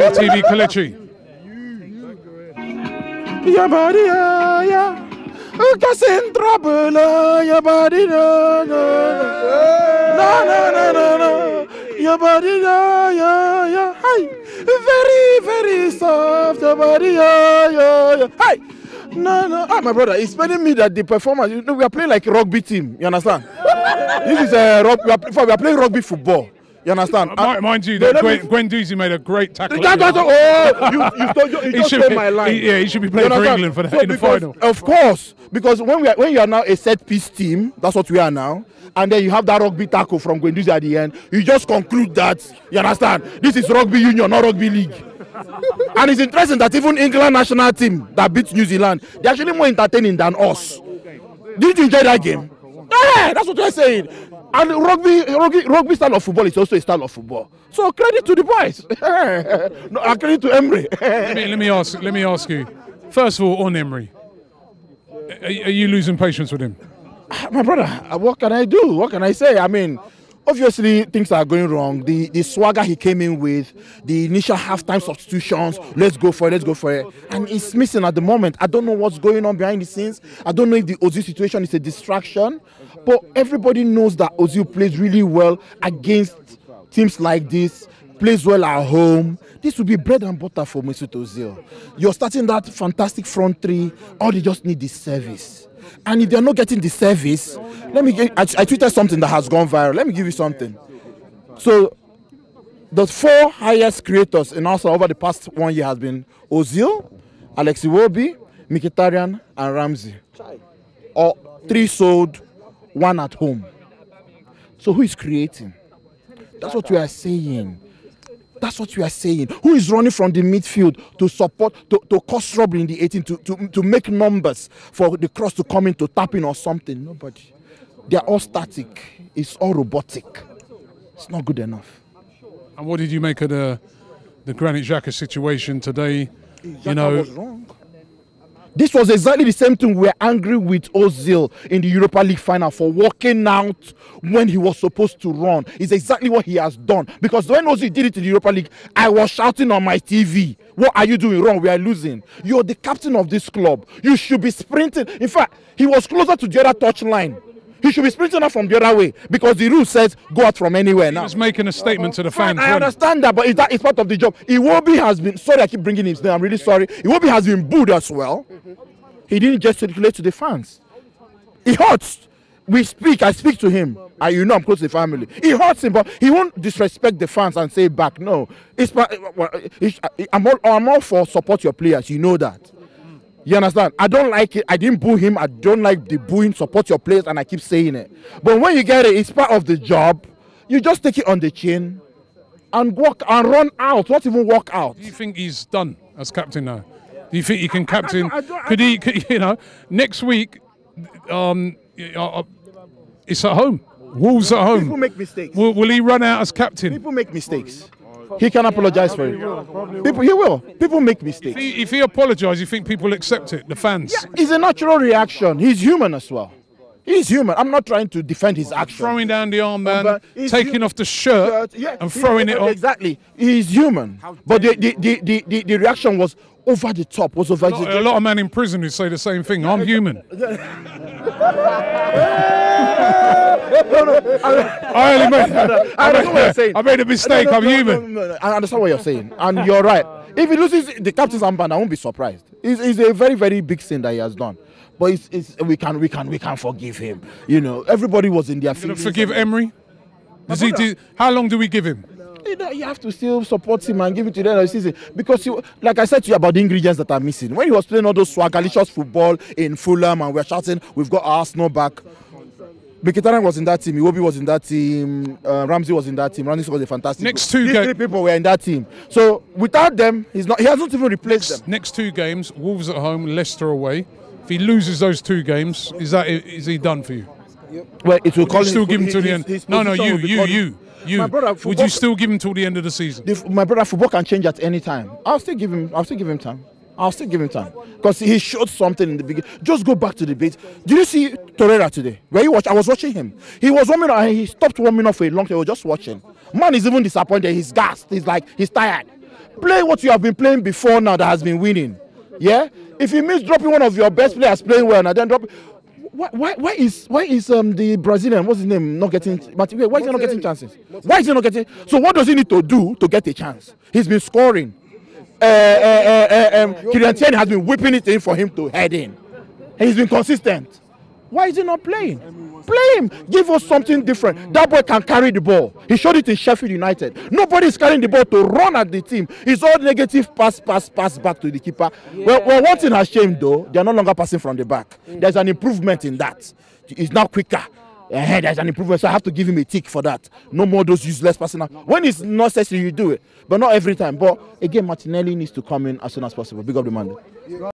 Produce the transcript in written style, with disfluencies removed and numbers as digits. ATV Kelechi. Your body, yeah. Cause in trouble, your body, no, no, no, no, no. Your body, yeah, yeah. Hey, very, very soft. Your body, yeah, yeah, yeah. Hey, no, no. Ah, my brother, it's telling me that the performance. You know, we are playing like rugby team. You understand? This is a we are playing rugby football. You understand? Mind you, Guendouzi made a great tackle. You stole my line. He should be playing for England for in the final. Of course, because when you are now a set piece team, that's what we are now. And then you have that rugby tackle from Guendouzi at the end. You just conclude that, you understand? This is rugby union, not rugby league. And it's interesting that even England national team that beats New Zealand, they're actually more entertaining than us. Did you enjoy that game? Yeah, that's what we're saying. And rugby style of football is also a style of football. So credit to the boys. No, credit to Emery. let me ask you. First of all, on Emery, are you losing patience with him? My brother, what can I do? What can I say? I mean, obviously things are going wrong. The swagger he came in with, the initial half-time substitutions, let's go for it, and he's missing at the moment. I don't know what's going on behind the scenes. I don't know if the Özil situation is a distraction, but everybody knows that Özil plays really well against teams like this, plays well at home. This will be bread and butter for Mesut Özil. You're starting that fantastic front three. All they just need is service. And if they're not getting the service, I tweeted something that has gone viral. Let me give you something. So the 4 highest creators in Arsenal over the past 1 year has been Özil, Iwobi, Mkhitaryan, and Ramsey. Or 3 sold, 1 at home. So who is creating? That's what we are saying. That's what we are saying. Who is running from the midfield to support, to cause trouble in the 18, to make numbers for the cross to come in, to tap in or something? Nobody. They are all static. It's all robotic. It's not good enough. And what did you make of the Granit Xhaka situation today? You know, was wrong. This was exactly the same thing we were angry with Özil in the Europa League final for, walking out when he was supposed to run. It's exactly what he has done. Because when Özil did it in the Europa League, I was shouting on my TV, what are you doing wrong? We are losing. You're the captain of this club. You should be sprinting. In fact, he was closer to the other touchline. He should be sprinting out from the other way, because the rule says go out from anywhere now. He was making a statement to the fans. I understand that, but that is part of the job. Iwobi has been, sorry I keep bringing his name, I'm really sorry. Iwobi has been booed as well. He didn't just circulate to the fans. It hurts. We speak, I speak to him. You know I'm close to the family. It hurts him, but he won't disrespect the fans and say back, no. I'm all for support your players, you know that. You understand? I don't like it. I didn't boo him. I don't like the booing. Support your players, and I keep saying it. But when you get it, it's part of the job. You just take it on the chin and walk and run out. Not even walk out. Do you think he's done as captain now? Do you think he can captain? Could he? You know, next week, it's at home. Wolves at home. People make mistakes. Will he run out as captain? People make mistakes. He can apologize for it. He will. People make mistakes. If he apologizes, you think people accept it, the fans? Yeah, it's a natural reaction. He's human as well. He's human. I'm not trying to defend his action. Throwing down the armband, taking off the shirt, yeah, and throwing it off. Exactly. He's human. But the reaction was over the top. Was over a lot of men in prison who say the same thing. I'm human. I made a mistake. I'm human. No. I understand what you're saying, and you're right. If he loses the captain's armband, I won't be surprised. It's a very, very big sin that he has done, but we can forgive him. You know, everybody was in their feelings. Forgive Emery. How long do we give him? You have to still support him and give it to them season, because you, like I said to you about the ingredients that are missing. When he was playing all those swaggalicious football in Fulham and we're shouting, we've got Arsenal back. Mkhitaryan was in that team, Iwobi was in that team, Ramsey was in that team. Ramsey was a fantastic. These three people were in that team. So without them, he hasn't even replaced them. Next 2 games, Wolves at home, Leicester away. If he loses those 2 games, is he done for you? Well, it will call. Still give him to the end. No, you. Brother, would you still give him till the end of the season? My brother, football can change at any time. I'll still give him time. Because he showed something in the beginning. Just go back to the base. Did you see Torreira today? Where you watch? I was watching him. He was warming up and he stopped warming up for a long time. I was just watching. Man is even disappointed. He's gassed. He's tired. Play what you have been playing before now that has been winning. Yeah? If you miss dropping one of your best players playing well and then drop... Why is the Brazilian, what's his name, not getting... But wait, why is he not getting chances? Why is he not getting... So what does he need to do to get a chance? He's been scoring. Kylian Tierney has been whipping it in for him to head in. He's been consistent. Why is he not playing? Play him. Give us something different. That boy can carry the ball. He showed it in Sheffield United. Nobody is carrying the ball to run at the team. It's all negative pass back to the keeper. Yeah. Well, one thing has changed though. They are no longer passing from the back. There's an improvement in that. It's now quicker. There's an improvement, so I have to give him a tick for that. No more those useless passing. When it's necessary, you do it, but not every time. But again, Martinelli needs to come in as soon as possible. Big up the man.